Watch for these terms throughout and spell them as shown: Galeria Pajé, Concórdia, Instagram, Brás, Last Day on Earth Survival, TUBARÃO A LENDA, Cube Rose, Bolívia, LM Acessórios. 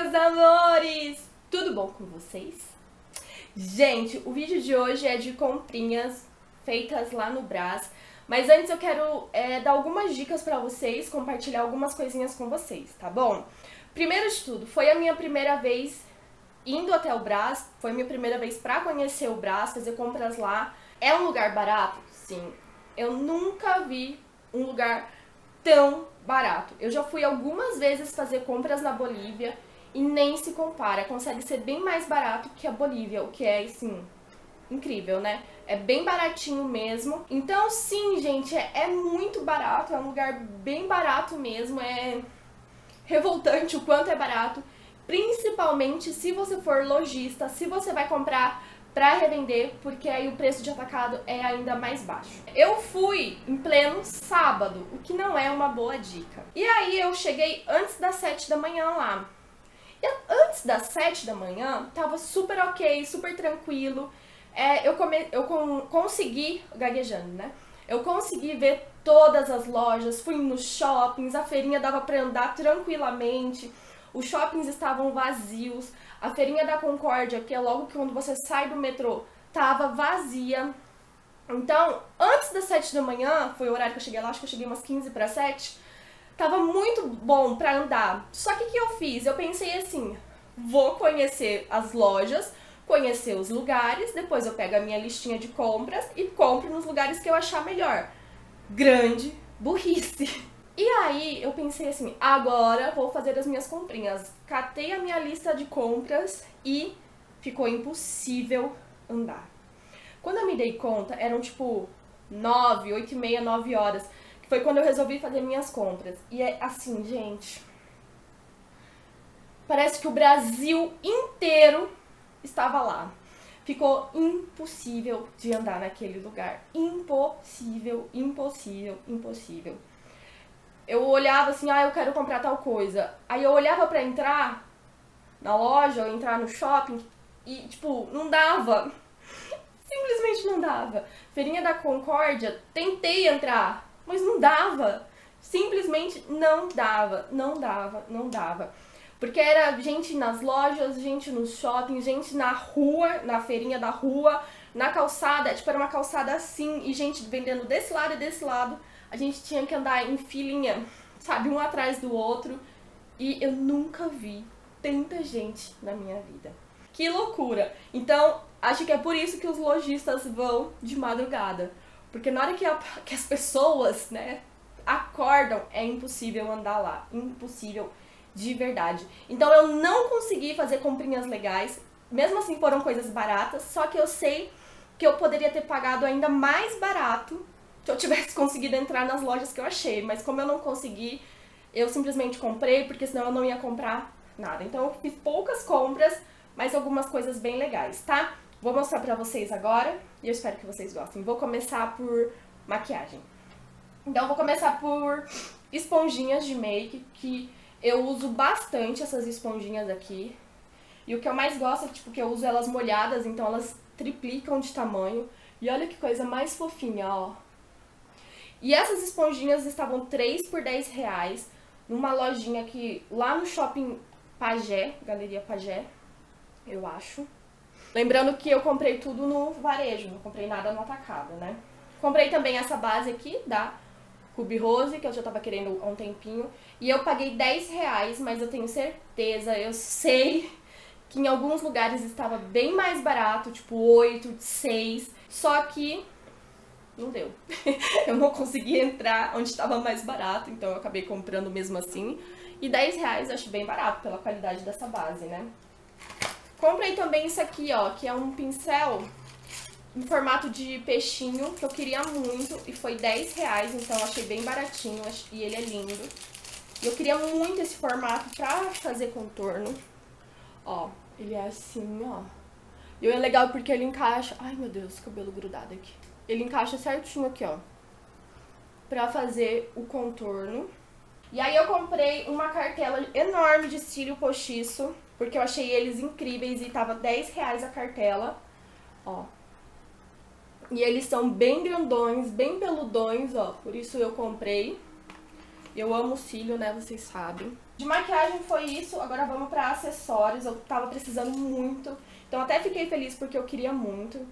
meus amores! Tudo bom com vocês? Gente, o vídeo de hoje é de comprinhas feitas lá no Brás, mas antes eu quero dar algumas dicas pra vocês, compartilhar algumas coisinhas com vocês, tá bom? Primeiro de tudo, foi a minha primeira vez indo até o Brás, foi minha primeira vez pra conhecer o Brás, fazer compras lá. É um lugar barato? Sim. Eu nunca vi um lugar tão barato. Eu já fui algumas vezes fazer compras na Bolívia e nem se compara, consegue ser bem mais barato que a Bolívia, o que é, assim, incrível, né? É bem baratinho mesmo. Então, sim, gente, é muito barato, é um lugar bem barato mesmo, é revoltante o quanto é barato, principalmente se você for lojista, se você vai comprar pra revender, porque aí o preço de atacado é ainda mais baixo. Eu fui em pleno sábado, o que não é uma boa dica. E aí eu cheguei antes das 7 da manhã lá. E antes das 7 da manhã, tava super ok, super tranquilo. Eu consegui, gaguejando, né? Eu consegui ver todas as lojas, fui nos shoppings, a feirinha dava pra andar tranquilamente. Os shoppings estavam vazios, a feirinha da Concórdia, que é logo quando você sai do metrô, tava vazia. Então, antes das 7 da manhã, foi o horário que eu cheguei lá, acho que eu cheguei umas 15 para 7, tava muito bom pra andar. Só que o que eu fiz? Eu pensei assim, vou conhecer as lojas, conhecer os lugares, depois eu pego a minha listinha de compras e compro nos lugares que eu achar melhor. Grande burrice! E aí eu pensei assim, agora vou fazer as minhas comprinhas. Catei a minha lista de compras e ficou impossível andar. Quando eu me dei conta, eram tipo 9, 8 e meia, 9 horas, que foi quando eu resolvi fazer minhas compras. E é assim, gente, parece que o Brasil inteiro estava lá. Ficou impossível de andar naquele lugar. Impossível, impossível, impossível. Eu olhava assim, ah, eu quero comprar tal coisa. Aí eu olhava pra entrar na loja ou entrar no shopping e, tipo, não dava. Simplesmente não dava. Feirinha da Concórdia, tentei entrar, mas não dava. Simplesmente não dava, não dava, não dava. Porque era gente nas lojas, gente no shopping, gente na rua, na feirinha da rua, na calçada. Tipo, era uma calçada assim e gente vendendo desse lado e desse lado. A gente tinha que andar em filinha, sabe, um atrás do outro. E eu nunca vi tanta gente na minha vida. Que loucura! Então, acho que é por isso que os lojistas vão de madrugada. Porque na hora que as pessoas, né, acordam, é impossível andar lá. Impossível de verdade. Então eu não consegui fazer comprinhas legais. Mesmo assim foram coisas baratas, só que eu sei que eu poderia ter pagado ainda mais barato se eu tivesse conseguido entrar nas lojas que eu achei, mas como eu não consegui, eu simplesmente comprei, porque senão eu não ia comprar nada. Então eu fiz poucas compras, mas algumas coisas bem legais, tá? Vou mostrar pra vocês agora e eu espero que vocês gostem. Vou começar por maquiagem. Então eu vou começar por esponjinhas de make, que eu uso bastante essas esponjinhas aqui. E o que eu mais gosto é tipo, que eu uso elas molhadas, então elas triplicam de tamanho. E olha que coisa mais fofinha, ó. E essas esponjinhas estavam 3 por 10 reais numa lojinha aqui, lá no shopping Pajé, Galeria Pajé, eu acho. Lembrando que eu comprei tudo no varejo, não comprei nada no atacado, né? Comprei também essa base aqui da Cube Rose, que eu já tava querendo há um tempinho. E eu paguei 10 reais, mas eu tenho certeza, eu sei que em alguns lugares estava bem mais barato, tipo 8, 6, só que não deu. Eu não consegui entrar onde estava mais barato, então eu acabei comprando mesmo assim. E 10 reais eu acho bem barato pela qualidade dessa base, né? Comprei também isso aqui, ó, que é um pincel em formato de peixinho, que eu queria muito, e foi 10 reais, então eu achei bem baratinho, e ele é lindo. E eu queria muito esse formato pra fazer contorno. Ó, ele é assim, ó. E é legal porque ele encaixa... Ai, meu Deus, cabelo grudado aqui. Ele encaixa certinho aqui, ó, pra fazer o contorno. E aí eu comprei uma cartela enorme de cílio postiço, porque eu achei eles incríveis e tava 10 reais a cartela, ó. E eles são bem grandões, bem peludões, ó, por isso eu comprei. Eu amo cílio, né, vocês sabem. De maquiagem foi isso, agora vamos pra acessórios, eu tava precisando muito. Então até fiquei feliz porque eu queria muito.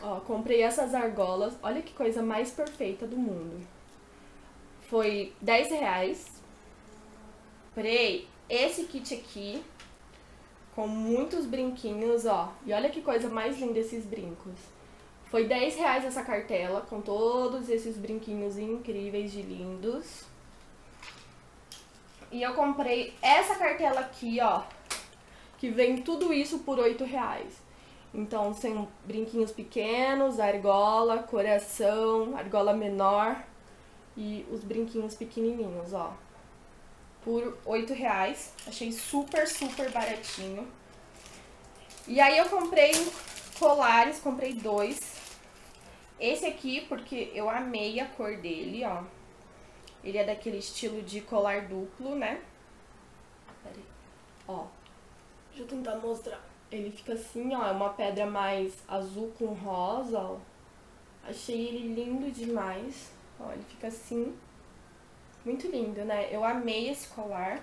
Ó, comprei essas argolas, olha que coisa mais perfeita do mundo. Foi R$10. Comprei esse kit aqui, com muitos brinquinhos, ó. E olha que coisa mais linda esses brincos. Foi R$10 essa cartela, com todos esses brinquinhos incríveis de lindos. E eu comprei essa cartela aqui, ó, que vem tudo isso por R$8. Então, são brinquinhos pequenos, argola, coração, argola menor e os brinquinhos pequenininhos, ó. Por R$8. Achei super, super baratinho. E aí eu comprei colares, comprei dois. Esse aqui, porque eu amei a cor dele, ó. Ele é daquele estilo de colar duplo, né? Pera aí. Ó. Deixa eu tentar mostrar. Ele fica assim, ó. É uma pedra mais azul com rosa, ó. Achei ele lindo demais. Ó, ele fica assim. Muito lindo, né? Eu amei esse colar.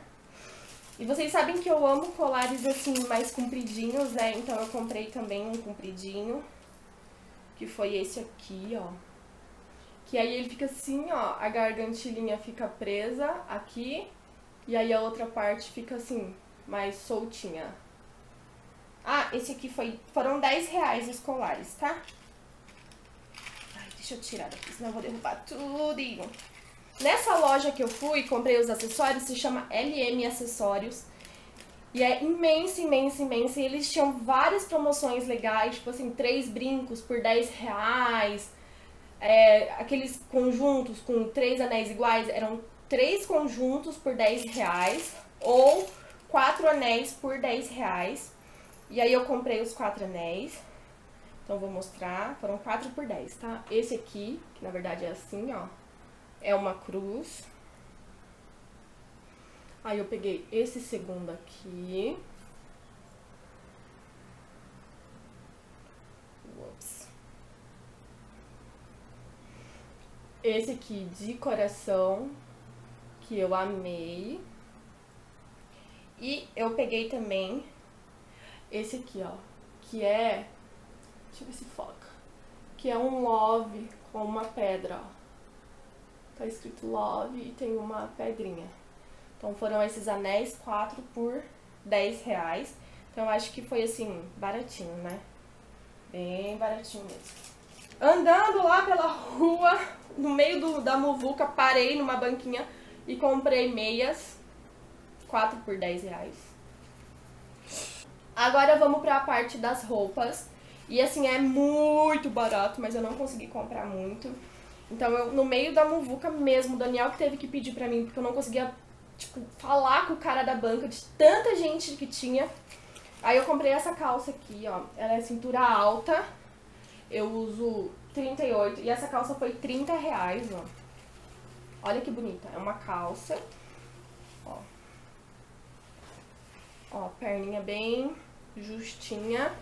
E vocês sabem que eu amo colares assim, mais compridinhos, né? Então eu comprei também um compridinho. Que foi esse aqui, ó. Que aí ele fica assim, ó, a gargantilhinha fica presa aqui e aí a outra parte fica assim, mais soltinha. Ah, esse aqui foram R$10 os colares, tá? Ai, deixa eu tirar daqui, senão eu vou derrubar tudo. Nessa loja que eu fui e comprei os acessórios, se chama LM Acessórios. E é imensa, imensa, imensa. E eles tinham várias promoções legais, tipo assim, 3 brincos por R$10. É, aqueles conjuntos com 3 anéis iguais, eram 3 conjuntos por R$10 ou 4 anéis por R$10. E aí eu comprei os 4 anéis, então vou mostrar, foram 4 por 10, tá? Esse aqui, que na verdade é assim, ó, é uma cruz. Aí eu peguei esse segundo aqui. Esse aqui de coração, que eu amei. E eu peguei também esse aqui, ó, que é... Deixa eu ver se foca. Que é um love com uma pedra, ó. Tá escrito love e tem uma pedrinha. Então foram esses anéis, 4 por R$10. Então eu acho que foi, assim, baratinho, né? Bem baratinho mesmo. Andando lá pela rua, no meio da muvuca, parei numa banquinha e comprei meias, 4 por R$10. Agora vamos para a parte das roupas. E assim, é muito barato, mas eu não consegui comprar muito. Então eu, no meio da muvuca mesmo, o Daniel que teve que pedir pra mim, porque eu não conseguia, tipo, falar com o cara da banca de tanta gente que tinha. Aí eu comprei essa calça aqui, ó, ela é cintura alta. Eu uso 38 e essa calça foi R$30, ó. Olha que bonita, é uma calça, ó. Ó, perninha bem justinha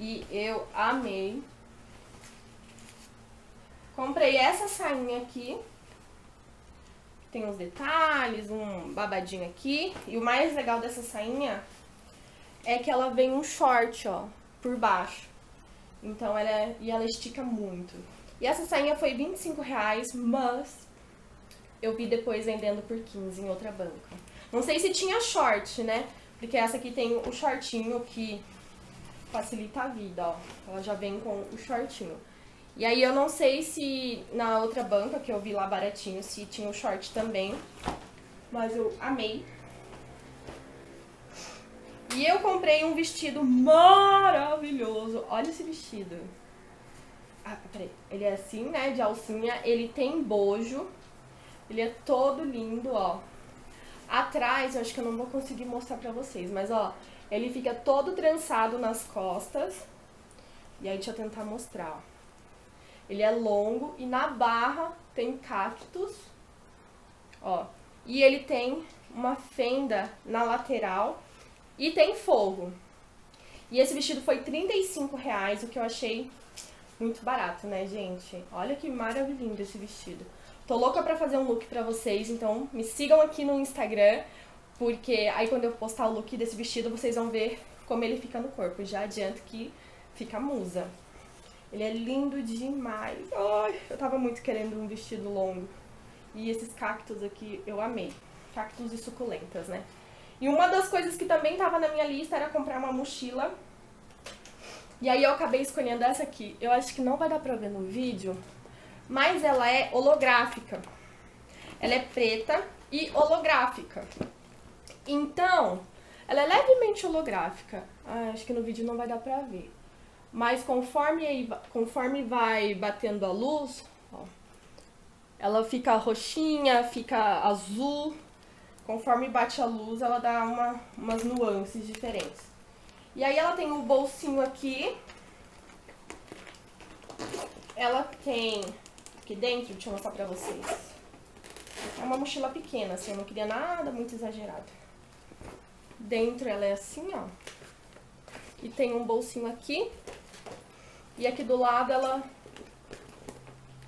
e eu amei. Comprei essa sainha aqui, tem uns detalhes, um babadinho aqui. E o mais legal dessa sainha é que ela vem um short, ó, por baixo. Então ela estica muito. E essa sainha foi R$25, mas eu vi depois vendendo por 15 em outra banca. Não sei se tinha short, né? Porque essa aqui tem o shortinho que facilita a vida, ó. Ela já vem com o shortinho. E aí eu não sei se na outra banca que eu vi lá baratinho, se tinha o short também. Mas eu amei. E eu comprei um vestido maravilhoso. Olha esse vestido. Ah, peraí. Ele é assim, né? De alcinha. Ele tem bojo. Ele é todo lindo, ó. Atrás, eu acho que eu não vou conseguir mostrar pra vocês. Mas, ó, ele fica todo trançado nas costas. E aí, deixa eu tentar mostrar, ó. Ele é longo e na barra tem cactos. Ó. E ele tem uma fenda na lateral. E tem fogo. E esse vestido foi R$35, o que eu achei muito barato, né, gente? Olha que maravilhoso esse vestido. Tô louca pra fazer um look pra vocês, então me sigam aqui no Instagram. Porque aí quando eu postar o look desse vestido, vocês vão ver como ele fica no corpo. Já adianto que fica musa. Ele é lindo demais. Ai, eu tava muito querendo um vestido longo. E esses cactos aqui eu amei. Cactos e suculentas, né? E uma das coisas que também tava na minha lista era comprar uma mochila. E aí eu acabei escolhendo essa aqui. Eu acho que não vai dar pra ver no vídeo, mas ela é holográfica. Ela é preta e holográfica. Então, ela é levemente holográfica. Ah, acho que no vídeo não vai dar pra ver. Mas conforme vai batendo a luz, ó, ela fica roxinha, fica azul. Conforme bate a luz, ela dá umas nuances diferentes. E aí ela tem um bolsinho aqui. Ela tem aqui dentro, deixa eu mostrar pra vocês. É uma mochila pequena, assim, eu não queria nada muito exagerado. Dentro ela é assim, ó. E tem um bolsinho aqui. E aqui do lado ela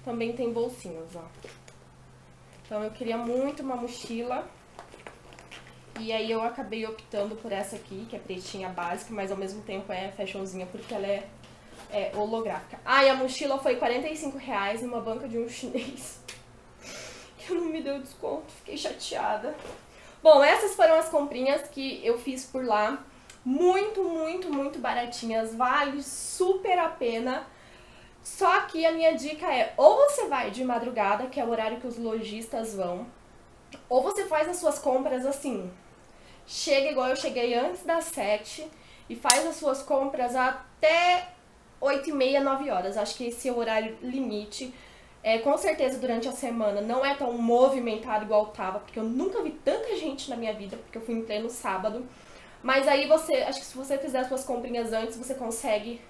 também tem bolsinhos, ó. Então eu queria muito uma mochila. E aí eu acabei optando por essa aqui, que é pretinha básica, mas ao mesmo tempo é fashionzinha, porque ela é holográfica. Ah, e a mochila foi R$45 numa banca de um chinês. Que não me deu desconto, fiquei chateada. Bom, essas foram as comprinhas que eu fiz por lá. Muito, muito, muito baratinhas. Vale super a pena. Só que a minha dica é, ou você vai de madrugada, que é o horário que os lojistas vão, ou você faz as suas compras assim... Chega igual eu cheguei antes das 7 e faz as suas compras até 8h30, 9 horas. Acho que esse é o horário limite. É, com certeza durante a semana não é tão movimentado igual tava, porque eu nunca vi tanta gente na minha vida, porque eu fui em pleno sábado. Mas aí você, acho que se você fizer as suas comprinhas antes, você consegue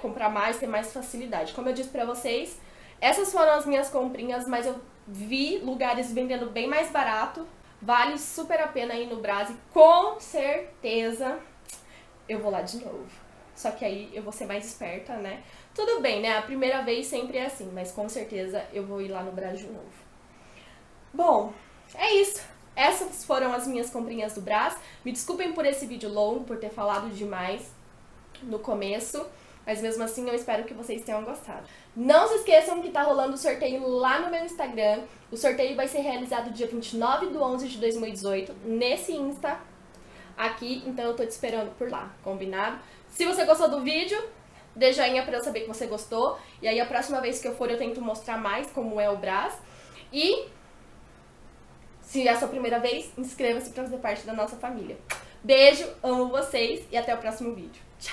comprar mais, ter mais facilidade. Como eu disse pra vocês, essas foram as minhas comprinhas, mas eu vi lugares vendendo bem mais barato. Vale super a pena ir no Brás, com certeza eu vou lá de novo. Só que aí eu vou ser mais esperta, né? Tudo bem, né? A primeira vez sempre é assim, mas com certeza eu vou ir lá no Brás de novo. Bom, é isso. Essas foram as minhas comprinhas do Brás. Me desculpem por esse vídeo longo, por ter falado demais no começo. Mas mesmo assim, eu espero que vocês tenham gostado. Não se esqueçam que tá rolando o sorteio lá no meu Instagram. O sorteio vai ser realizado dia 29/11/2018, nesse Insta aqui. Então eu tô te esperando por lá, combinado? Se você gostou do vídeo, dê joinha pra eu saber que você gostou. E aí a próxima vez que eu for, eu tento mostrar mais como é o Brás. E se é a sua primeira vez, inscreva-se pra fazer parte da nossa família. Beijo, amo vocês e até o próximo vídeo. Tchau!